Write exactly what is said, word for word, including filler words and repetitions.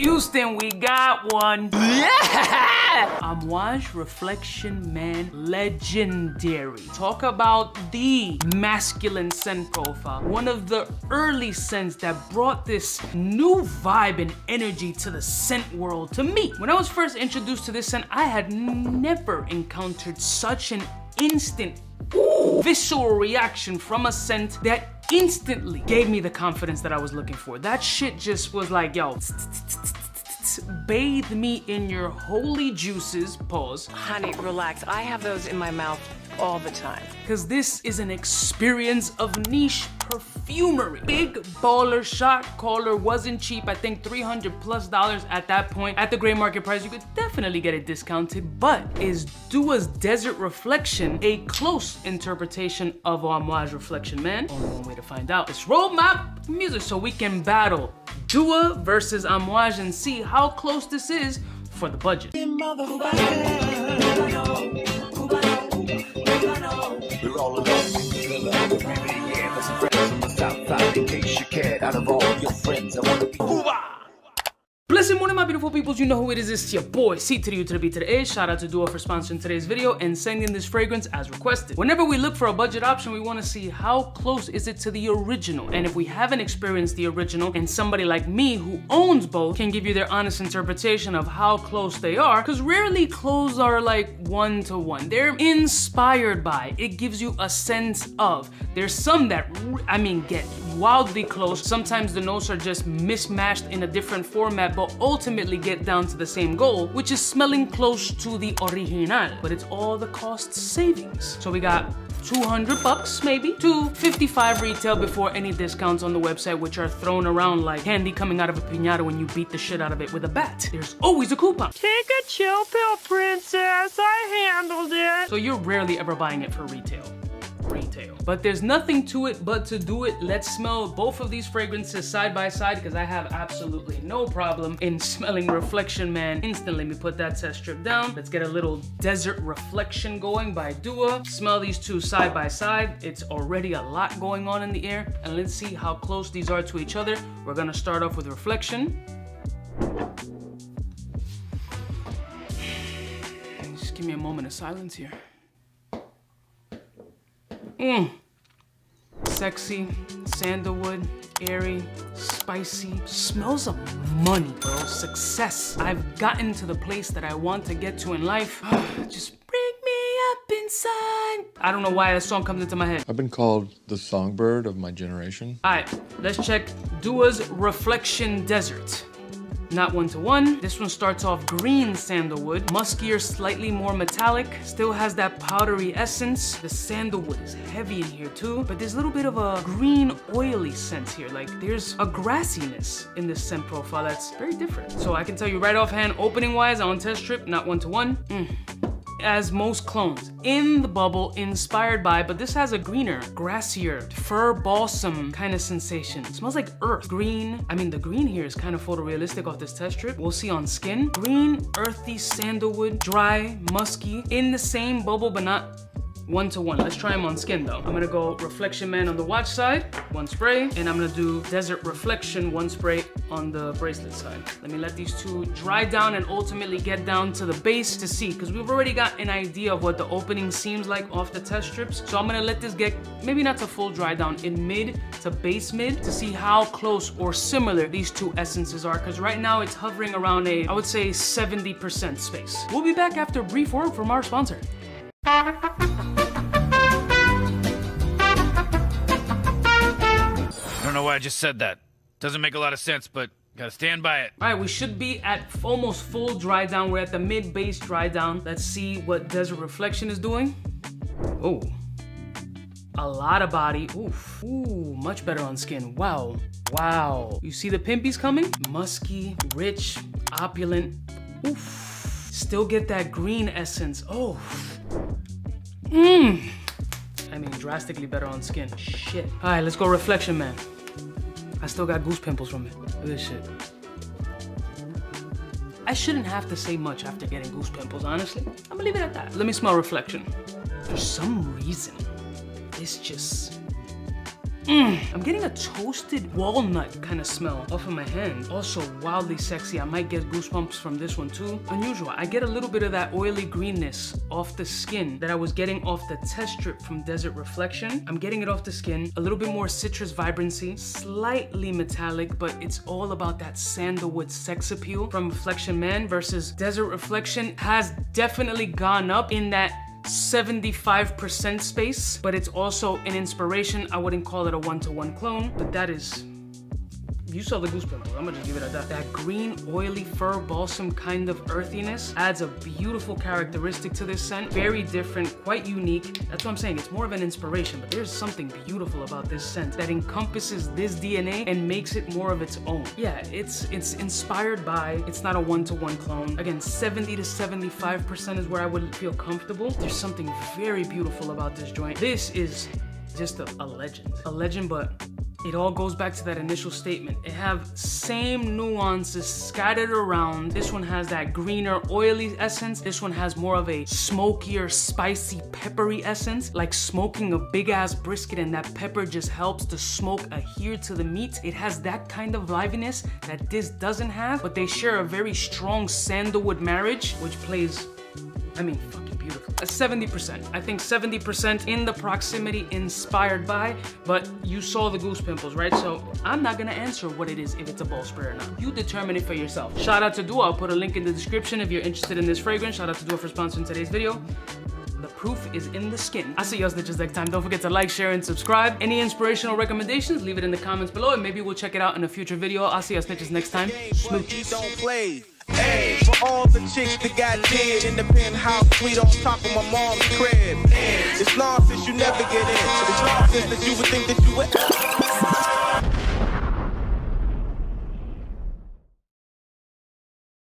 Houston, we got one. Yeah! Amouage Reflection Man, legendary. Talk about the masculine scent profile. One of the early scents that brought this new vibe and energy to the scent world to me. When I was first introduced to this scent, I had never encountered such an instant ooh, visceral reaction from a scent that instantly gave me the confidence that I was looking for. That shit just was like, yo, bathe me in your holy juices, pause. Honey, relax, I have those in my mouth all the time. Because this is an experience of niche perfumery. Big baller shot caller wasn't cheap. I think three hundred plus dollars at that point. At the gray market price, you could definitely get it discounted. But is Dua's Desert Reflection a close interpretation of Amouage Reflection Man? Only one way to find out. Let's roll my music so we can battle Dua versus Amouage and see how close this is for the budget. We're all in case you cared, out of all your friends, I want to be. Listen, morning, my beautiful peoples, you know who it is. It's your boy, C to the U to the B to the A. Shout out to Dua for sponsoring today's video and sending this fragrance as requested. Whenever we look for a budget option, we want to see how close is it to the original. And if we haven't experienced the original and somebody like me who owns both can give you their honest interpretation of how close they are, because rarely clothes are like one to one. They're inspired by, it gives you a sense of. There's some that, I mean, get wildly close. Sometimes the notes are just mismatched in a different format, but ultimately get down to the same goal, which is smelling close to the original, but it's all the cost savings. So we got two hundred bucks maybe, two fifty-five retail before any discounts on the website, which are thrown around like candy coming out of a piñata when you beat the shit out of it with a bat. There's always a coupon. Take a chill pill, princess, I handled it. So you're rarely ever buying it for retail. Retail. But there's nothing to it but to do it. Let's smell both of these fragrances side by side because I have absolutely no problem in smelling Reflection Man instantly. Let me put that test strip down. Let's get a little Desert Reflection going by Dua. Smell these two side by side. It's already a lot going on in the air, and let's see how close these are to each other. We're gonna start off with Reflection. Just give me a moment of silence here. Mmm. Sexy, sandalwood, airy, spicy. Smells of money, bro. Success. I've gotten to the place that I want to get to in life. Just bring me up inside. I don't know why that song comes into my head. I've been called the songbird of my generation. All right, let's check Dua's Reflection Desert. Not one-to-one. This one starts off green sandalwood, muskier, slightly more metallic, still has that powdery essence. The sandalwood is heavy in here too, but there's a little bit of a green oily sense here. Like there's a grassiness in this scent profile that's very different. So I can tell you right offhand, opening wise on test strip, not one-to-one. Mm. As most clones, in the bubble, inspired by, but this has a greener, grassier, fir balsam kind of sensation. It smells like earth. Green, I mean the green here is kind of photorealistic off this test strip. We'll see on skin. Green, earthy, sandalwood, dry, musky, in the same bubble, but not one to one. Let's try them on skin though. I'm gonna go Reflection Man on the watch side, one spray, and I'm gonna do Desert Reflection, one spray on the bracelet side. Let me let these two dry down and ultimately get down to the base to see, because we've already got an idea of what the opening seems like off the test strips. So I'm gonna let this get, maybe not to full dry down, in mid to base mid to see how close or similar these two essences are, because right now it's hovering around a, I would say seventy percent space. We'll be back after a brief word from our sponsor. I don't know why I just said that. Doesn't make a lot of sense, but gotta stand by it. All right, we should be at almost full dry down. We're at the mid-base dry down. Let's see what Desert Reflection is doing. Oh, a lot of body. Oof. Ooh, much better on skin. Wow, wow. You see the pimpies coming? Musky, rich, opulent. Oof. Still get that green essence. Oh. Mmm. I mean, drastically better on skin. Shit. All right, let's go Reflection Man. I still got goose pimples from it. Look at this shit. I shouldn't have to say much after getting goose pimples, honestly. I'm gonna leave it at that. Let me smell Reflection. For some reason, this just, Mm, I'm getting a toasted walnut kind of smell off of my hand. Also wildly sexy. I might get goosebumps from this one too. Unusual. I get a little bit of that oily greenness off the skin that I was getting off the test strip from Desert Reflection. I'm getting it off the skin. A little bit more citrus vibrancy, slightly metallic, but it's all about that sandalwood sex appeal from Reflection Man versus Desert Reflection has definitely gone up in that seventy-five percent space, but it's also an inspiration. I wouldn't call it a one-to-one clone, but that is, you saw the goosebumps. I'm gonna just give it at that. That green, oily, fir balsam kind of earthiness adds a beautiful characteristic to this scent. Very different, quite unique. That's what I'm saying. It's more of an inspiration, but there's something beautiful about this scent that encompasses this D N A and makes it more of its own. Yeah, it's it's inspired by, it's not a one-to-one clone. Again, seventy to seventy-five percent is where I would feel comfortable. There's something very beautiful about this joint. This is just a, a legend. A legend, but it all goes back to that initial statement. It have same nuances scattered around. This one has that greener, oily essence. This one has more of a smokier, spicy, peppery essence. Like smoking a big ass brisket and that pepper just helps the smoke adhere to the meat. It has that kind of liveliness that this doesn't have, but they share a very strong sandalwood marriage, which plays, I mean, fucking beautiful. A seventy percent. I think seventy percent in the proximity inspired by, but you saw the goose pimples, right? So I'm not gonna answer what it is, if it's a ball spray or not. You determine it for yourself. Shout out to Dua. I'll put a link in the description if you're interested in this fragrance. Shout out to Dua for sponsoring today's video. The proof is in the skin. I'll see y'all snitches next time. Don't forget to like, share, and subscribe. Any inspirational recommendations, leave it in the comments below, and maybe we'll check it out in a future video. I'll see y'all snitches next time. Smoochies. Don't play. Hey, for all the chicks that got dead in the penthouse suite on top of my mom's crib. It's nonsense you never get in. It's nonsense that you would think that you would ever.